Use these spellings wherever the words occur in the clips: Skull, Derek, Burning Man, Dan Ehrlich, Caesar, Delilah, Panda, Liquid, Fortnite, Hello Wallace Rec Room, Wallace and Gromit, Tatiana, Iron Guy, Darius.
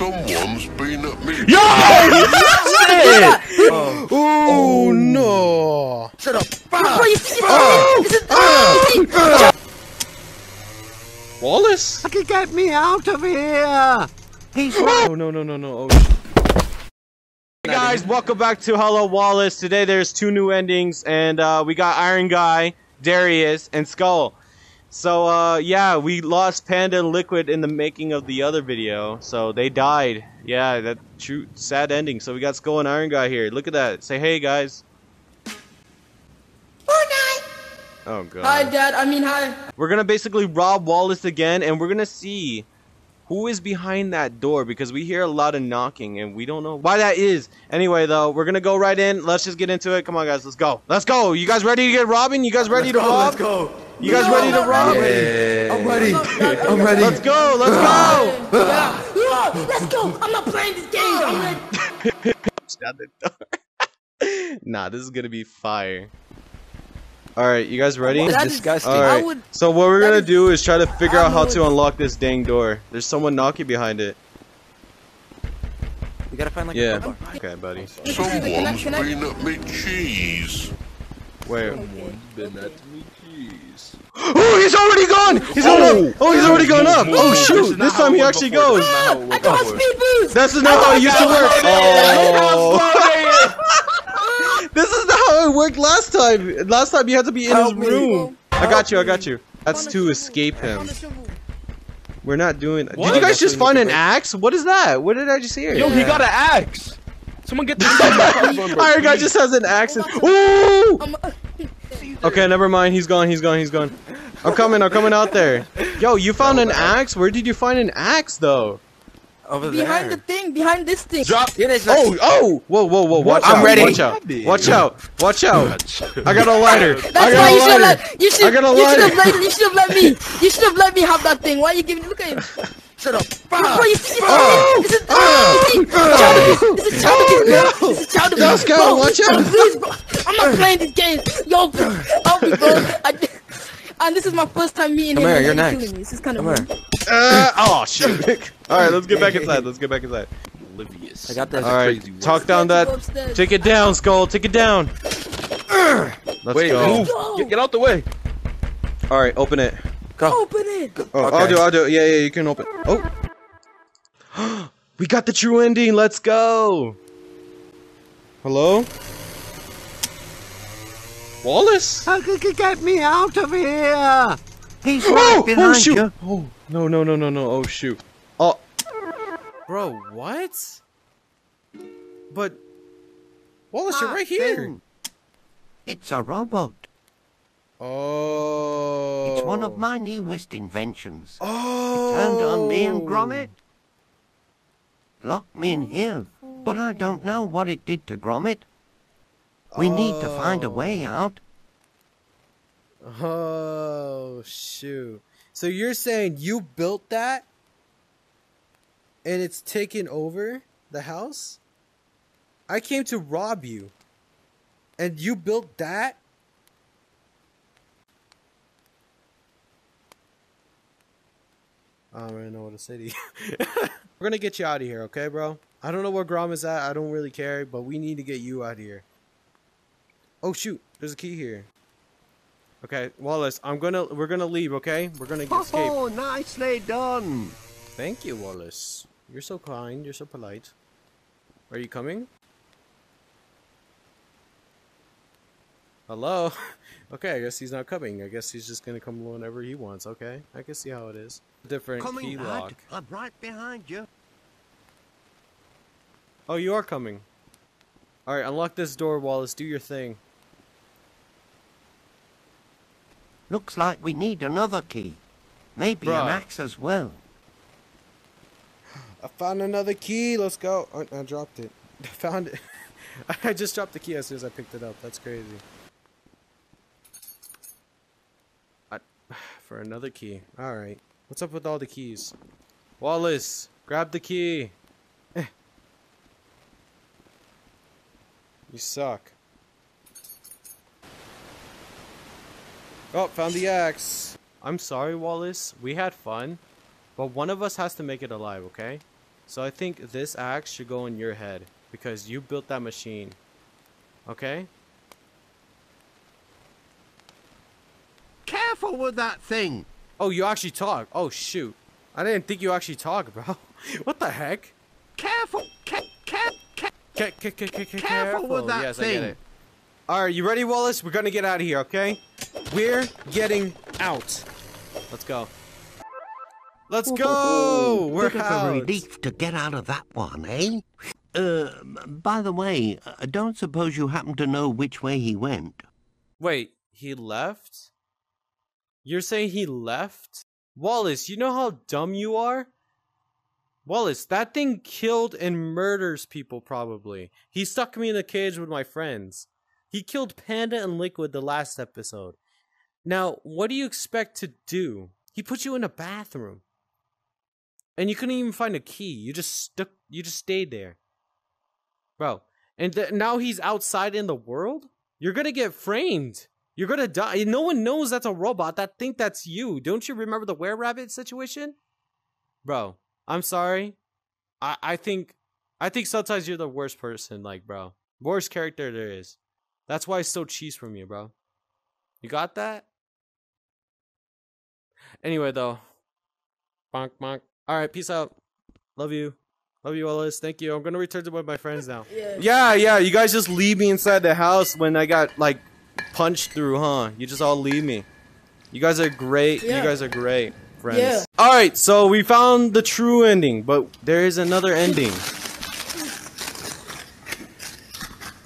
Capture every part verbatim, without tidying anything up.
Someone's been at me. Yo! Yeah. Oh, oh no! Shut up! Ah. Wallace? Fucking get me out of here! He's oh no no no no! Oh. Hey guys, welcome back to Hello Wallace. Today there's two new endings, and uh, we got Iron Guy, Darius, and Skull. So, uh, yeah, we lost Panda and Liquid in the making of the other video, so they died. Yeah, that true sad ending. So we got Skull and Iron Guy here. Look at that. Say hey, guys. Fortnite. Oh, God. Hi, Dad. I mean, hi. We're gonna basically rob Wallace again, and we're gonna see who is behind that door, because we hear a lot of knocking, and we don't know why that is. Anyway, though, we're gonna go right in. Let's just get into it. Come on, guys. Let's go. Let's go. You guys ready to get robbing? You guys ready to rob? Let's go. You guys no, ready to rob? Yeah. I'm ready. I'm ready. Let's go. Let's go. Yeah. Let's go. I'm not playing this game. I'm ready. Shut the door. Nah, this is gonna be fire. All right, you guys ready? That is disgusting. All right. Would, so what we're gonna is, do is try to figure I out how would. to unlock this dang door. There's someone knocking behind it. We gotta find like yeah. a bar. Okay, buddy. Someone's been at me cheese. Wait. Someone's been at me cheese. Oh, he's already gone. He's oh. up. Oh, he's already gone up. Oh shoot! This time he actually goes. Ah, I got speed boost. That's not how it used to work. Oh. This is not how it worked last time! Last time you had to be in Help his room! Me. I got you, I got you. That's to escape him. We're not doing- what? Did you guys just find an axe? What is that? What did I just hear? Yo, he got an axe! Someone get the- Iron Guy just has an axe and- Ooh! Okay, never mind, he's gone, he's gone, he's gone. I'm coming, I'm coming out there. Yo, you found an axe? Where did you find an axe, though? Over behind there. the thing, behind this thing. Drop. Yeah, like oh, oh! Whoa, whoa, whoa! Watch I'm out! Ready. Watch out! Watch out! Watch out! I got a lighter. That's I got why a you should let. You should. I got a lighter. You should have let. You should have let me. You should have let me have that thing. Why are you giving? Look at him. Shut up! Ah, you see, ah, this is child abuse. This is child abuse. This is child abuse. Let's go! Watch out! Please, bro. I'm not playing this game. Yo, help me, bro. I, and this is my first time meeting him. Come here, you're next. This is kind of weird. Uh, oh shit! All right, let's get back inside. Let's get back inside. Oblivious. I got that. All right, crazy talk down that. Take it down, Skull. Take it down. Let's Wait, go. Move. Get, get out the way. All right, open it. Go. Open it. Oh, okay. I'll do. I'll do. Yeah, yeah, you can open. Oh. We got the true ending. Let's go. Hello. Wallace? How could you get me out of here? He's right behind oh, shoot. you. Oh, no, no, no, no, no. Oh, shoot. Oh. Bro, what? But... Wallace, ah, you're right here. Thing. It's a robot. Oh. It's one of my newest inventions. Oh. It turned on me and Gromit. Locked me in here. But I don't know what it did to Gromit. We oh. need to find a way out. Oh, shoot. So you're saying you built that? And it's taken over the house? I came to rob you. And you built that? I don't really know what to say to you. We're gonna get you out of here, okay, bro? I don't know where Grom is at. I don't really care, but we need to get you out of here. Oh shoot, there's a key here. Okay, Wallace, I'm gonna we're gonna leave, okay? We're gonna oh, escape. Oh, nicely done. Thank you, Wallace. You're so kind, you're so polite. Are you coming? Hello? Okay, I guess he's not coming. I guess he's just gonna come whenever he wants, okay? I can see how it is. Different coming key lock. I'm right behind you. Oh, you are coming. Alright, unlock this door, Wallace. Do your thing. Looks like we need another key. Maybe Bruh. an axe as well. I found another key. Let's go. Oh, I dropped it. I found it. I just dropped the key as soon as I picked it up. That's crazy. I... For another key. Alright. What's up with all the keys? Wallace, grab the key. You suck. Oh, found the axe. I'm sorry, Wallace. We had fun, but one of us has to make it alive, okay? So I think this axe should go in your head because you built that machine. Okay? Careful with that thing! Oh, you actually talk. Oh, shoot. I didn't think you actually talk, bro. What the heck? Careful! Ca ca ca ca ca ca ca careful with that yes, thing! I get it. Alright, you ready, Wallace? We're gonna get out of here, okay? We're getting out. Let's go. Let's go! We're out! Bit of a relief to get out of that one, eh? Uh, by the way, I don't suppose you happen to know which way he went. Wait, he left? You're saying he left? Wallace, you know how dumb you are? Wallace, that thing killed and murders people, probably. He stuck me in a cage with my friends. He killed Panda and Liquid the last episode. Now, what do you expect to do? He put you in a bathroom. And you couldn't even find a key. You just stuck. You just stayed there. Bro. And th now he's outside in the world? You're going to get framed. You're going to die. No one knows that's a robot. That think that's you. Don't you remember the were-rabbit situation? Bro. I'm sorry. I, I think... I think sometimes you're the worst person. Like, bro. Worst character there is. That's why I still cheese from you, bro. You got that? Anyway, though. Bonk, bonk. Alright, peace out. Love you. Love you, Wallace. Thank you. I'm gonna return to one of my friends now. Yeah. yeah, yeah. You guys just leave me inside the house when I got, like, punched through, huh? You just all leave me. You guys are great. Yeah. You guys are great friends. Yeah. Alright, so we found the true ending, but there is another ending.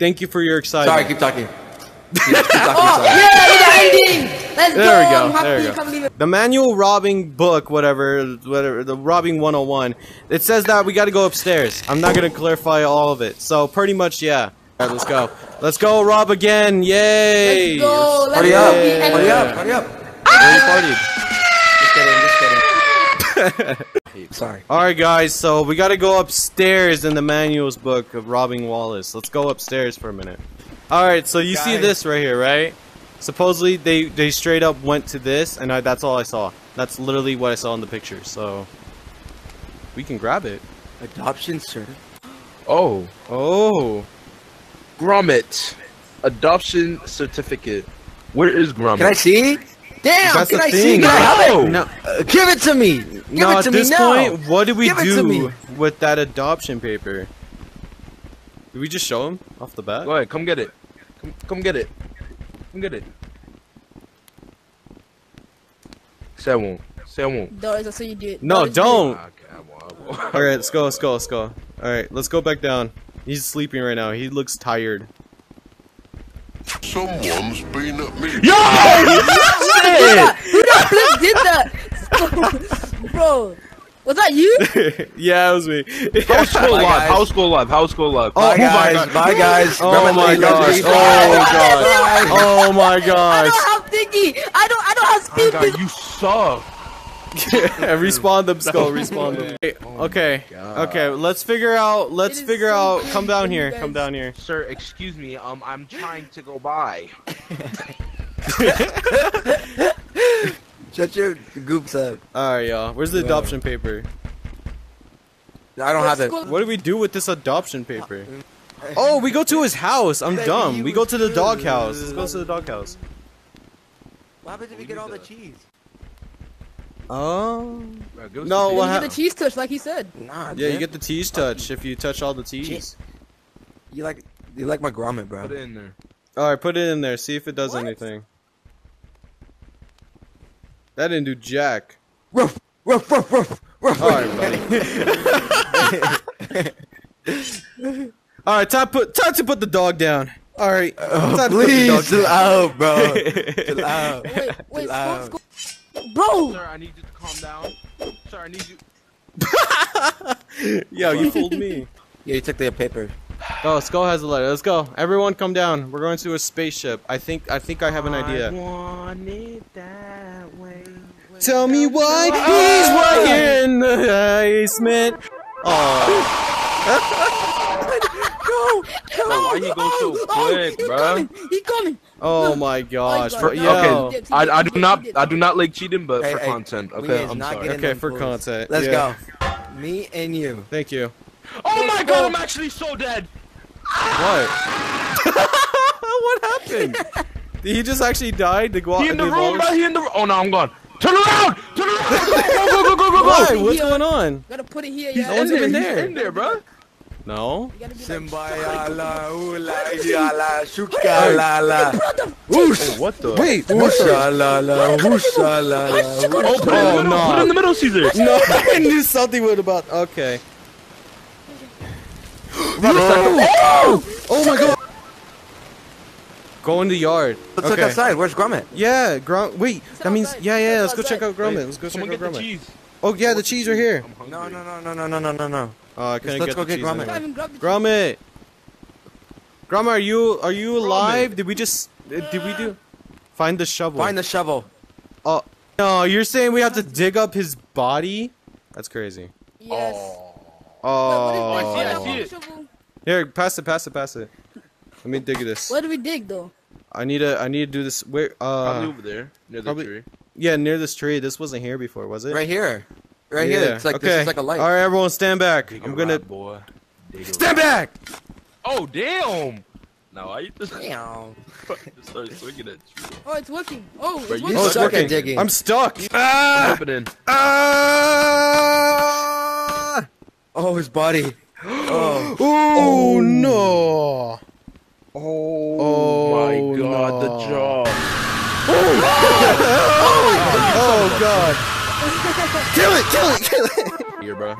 Thank you for your excitement. Sorry, keep talking. Yeah, keep talking oh, yeah, the ending! Let's there go. We go. There we go. Leave. The manual robbing book, whatever, whatever, the robbing one oh one. It says that we got to go upstairs. I'm not gonna clarify all of it. So pretty much, yeah. All right, let's go. Let's go rob again. Yay! Let's go. Let's hurry, go. Up. Yay. hurry up! Hurry up! Hurry up! Ah! Just kidding. Just kidding. Sorry. All right, guys. So we got to go upstairs in the manual's book of robbing Wallace. Let's go upstairs for a minute. All right. So you guys. see this right here, right? Supposedly, they, they straight up went to this, and I, that's all I saw. That's literally what I saw in the picture, so... We can grab it. Adoption certificate. Oh. Oh. Gromit. Adoption certificate. Where is Gromit? Can I see? Damn, that's can I thing. see? Can I have it? No. Uh, give it to me! Give no, it to me now! At this point, what did we give do with that adoption paper? Did we just show him off the bat? Go ahead, come get it. Come, come get it. I'm good. Say I won't. Say I won't. No, that's what you do it. No, no don't. Alright, let's go, let's go, let's go. Alright, let's go back down. He's sleeping right now. He looks tired. Someone's been at me. Yo! Who the flip did that? Bro. Was that you? Yeah, it was me. House school live. House school live. House school live. Oh, bye guys. My God. Bye guys. Oh my gosh. Oh my god. Oh my gosh. I don't have thingy. I don't. I don't have speed. Oh, you suck. Respawn them, Skull. Respawn them. Okay. Okay. Oh okay. Let's figure out. Let's figure so out. Come down here. Come down here. Sir, excuse me. Um, I'm trying to go by. Shut your goops up. Alright, y'all. Where's the adoption paper? I don't have it. What do we do with this adoption paper? Oh, we go to his house. I'm dumb. We go to the doghouse. Let's go to the doghouse. What happened if we get all the cheese? Oh. No, what happened? You get the cheese touch, like he said. Nah. Yeah, you get the cheese touch if you touch all the cheese. You like, you like my grommet, bro. Put it in there. Alright, put it in there. See if it does anything. That didn't do jack. Ruff, ruff, ruff, ruff, ruff. All right, buddy. All right, time put time to put the dog down. All right, oh, please chill out, bro. Chill out. Wait, wait, chill out. School, school. Bro. Sir, I need you to calm down. Sir, I need you. Yo, you fooled me. Yeah, you took their paper. Oh, Skull has a letter. Let's go. Everyone come down. We're going to a spaceship. I think I think I have an idea. I want it that way. Tell me why he's right here in the basement. Oh. Go! Go! Why he go so quick, bro? He coming. Oh my gosh. Okay, I do not I do not like cheating, but for content. Okay, I'm sorry. Okay, for content. Let's go. Me and you. Thank you. Oh my god, I'm actually so dead! What? What happened? Did he just actually die to go out and do the room, bro, he in the room! Oh no, I'm gone. Turn around! Turn around! Go, go, go, go, go, go! Why? What's going on? Gotta put it here, yeah. He's in there. He's in there, bro. No. What the? Wait, what the? Oh no! Put it in the middle, Caesar. No, I knew something was about. Okay. Oh my god! Go in the yard. Let's okay. look outside. Where's Gromit? Yeah, Gromit. Wait, it's that outside. means yeah, yeah. Let's go check out Gromit. Wait, let's go check out Gromit. Cheese. Oh yeah, the cheese are here. No, no, no, no, no, no, no, no, no. Uh, let's get go get Gromit. Gromit. Gromit, are you are you alive? Gromit. Did we just uh, did we do? Find the shovel. Find the shovel. Oh uh, no, you're saying we have to dig up his body? That's crazy. Yes. Oh. oh. Wait, what is that? I see it. Here, pass it, pass it, pass it. Let me dig this. Where do we dig though? I need to I need to do this. Where? Uh, probably over there, near the probably, tree. Yeah, near this tree. This wasn't here before, was it? Right here, right yeah. here. It's like okay. this is like a light. All right, everyone, stand back. Dig I'm gonna. Ride, boy. Stand ride. back. Oh damn! No, I just damn. Just started swinging at you. Oh, it's working. Oh, it's working. Oh, it's stuck working. At digging. I'm stuck. Ah! I'm in. Ah! Oh, his body. Oh. oh no! Oh, oh my god, no. the jaw. Oh, oh, oh god. Kill it, kill it, kill it. Here, bro.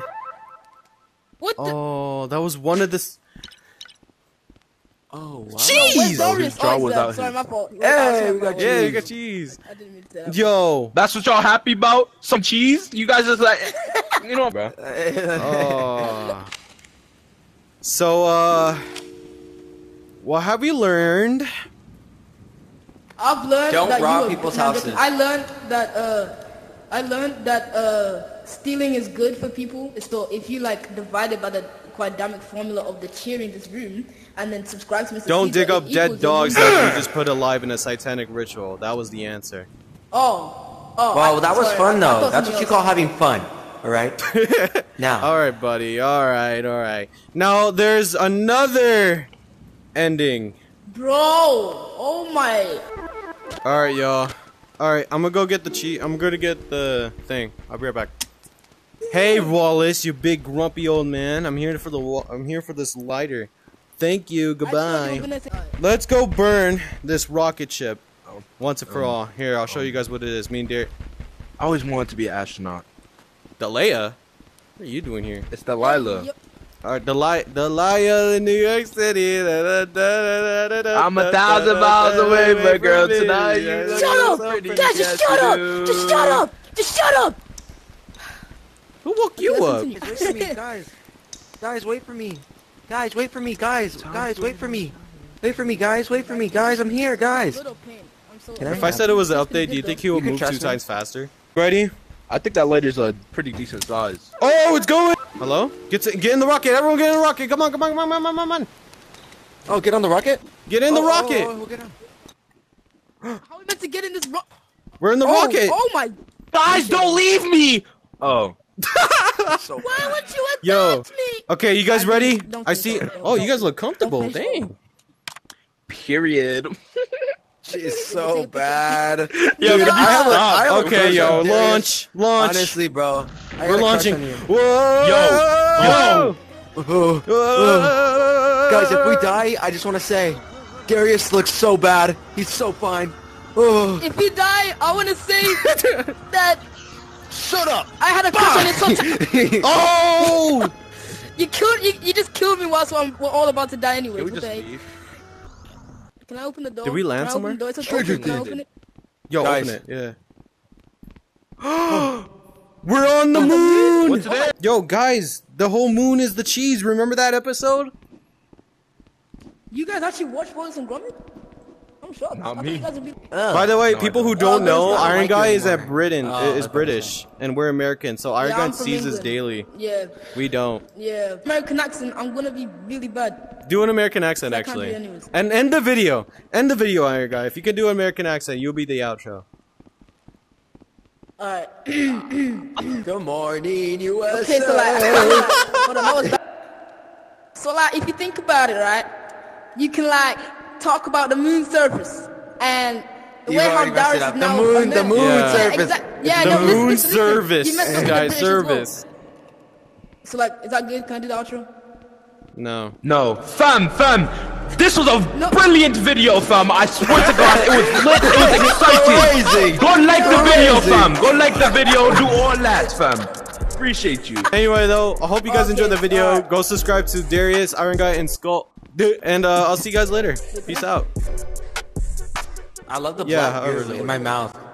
What the? Oh, that was one of the. S oh, wow. Cheese! No, his jaw was out Sorry, my fault. Hey, we got cheese. Yeah, you got cheese. I didn't mean to say that. Yo. That's what y'all happy about? Some cheese? You guys just like. You know, bro. Oh. So, uh. What have you learned? I've learned Don't that rob you people's houses. I learned that uh, I learned that uh, stealing is good for people. So if you like divided by the quadratic formula of the cheer in this room, and then subscribe to Mister Don't Caesar, dig up dead dogs that you just put alive in a satanic ritual. That was the answer. Oh, oh. Wow, I, that was sorry, fun though. That's what you call having fun. All right. Now. All right, buddy. All right, all right. Now there's another. Ending. Bro! Oh my! Alright, y'all. Alright, I'm gonna go get the cheat. I'm gonna get the thing. I'll be right back. Hey, Wallace, you big grumpy old man. I'm here for the. Wa I'm here for this lighter. Thank you. Goodbye. Let's go burn this rocket ship once and for all. Here, I'll show you guys what it is. Me and Derek. I always wanted to be an astronaut. Delilah, what are you doing here? It's Delilah. Yep. Alright, Delilah, Delilah in New York City. Da, da, da, da, da, I'm a thousand miles away, but girl, tonight you look so pretty. Shut up! Guys, just shut up! Just shut up! Just shut up! Who woke you up? Wait for me, guys. Guys, wait for me. Guys, wait for me. Guys, guys, wait for me. Wait for me, guys. Wait for me, guys. I'm here, guys. If I said it was an update, do you think he would move two times faster? Ready? I think that lighter's a pretty decent size. Oh, it's going! Hello? Get to, get in the rocket! Everyone get in the rocket! Come on, come on, come on, come on, come on! Oh, get on the rocket? Get in oh, the rocket! Oh, oh, oh, we'll get on. How are we meant to get in this rocket? We're in the oh, rocket! Oh my... Guys, don't leave me! Oh. So why would you Yo. me? Okay, you guys ready? I, I see... So. Oh, you guys look comfortable. Dang. Period. It's so bad. Yo, no! I have a, I have okay, yo, launch, launch. Honestly, bro, I we're launching. Whoa! Yo, yo. Guys, if we die, I just want to say, Darius looks so bad. He's so fine. Oh. If you die, I want to say that. Shut up! I had a crush on you. Oh! You killed. You, you just killed me whilst I'm, we're all about to die anyway. Can we just leave? Can I open the door? Did we land somewhere? It's okay. Can I open it? Yo, guys. Open it. Yeah. We're on the moon! What's that? Yo, guys, the whole moon is the cheese. Remember that episode? You guys actually watched Wallace and Gromit? I'm shocked. Not me. Be... Uh, By the way, no, people who don't know, Iron Guy is at Britain. Uh, is British, and we're American, so Iron Guy sees us daily. Yeah. We don't. Yeah. American accent, I'm gonna be really bad. Do an American accent, actually. And end the video. End the video, Iron Guy. If you can do an American accent, you'll be the outro. Alright. Good morning, U S A. Okay, so like, hold on, I was back. So like, if you think about it, right, you can like talk about the moon surface and the way how Darius now the moon, the moon yeah. surface. Yeah, exactly. yeah the no, moon listen, listen, service, listen. Guy service. Well. So like, is that good? Can I do the outro? No. No. Fam, fam! This was a no. brilliant video, fam! I swear to God, it was lit, it was exciting! Crazy. Go like the video, fam! Go like the video, do all that, fam! Appreciate you. Anyway, though, I hope you guys okay. enjoyed the video. Right. Go subscribe to Darius, Iron Guy, and Skull. And uh, I'll see you guys later. Peace out. I love the yeah, black in my mouth.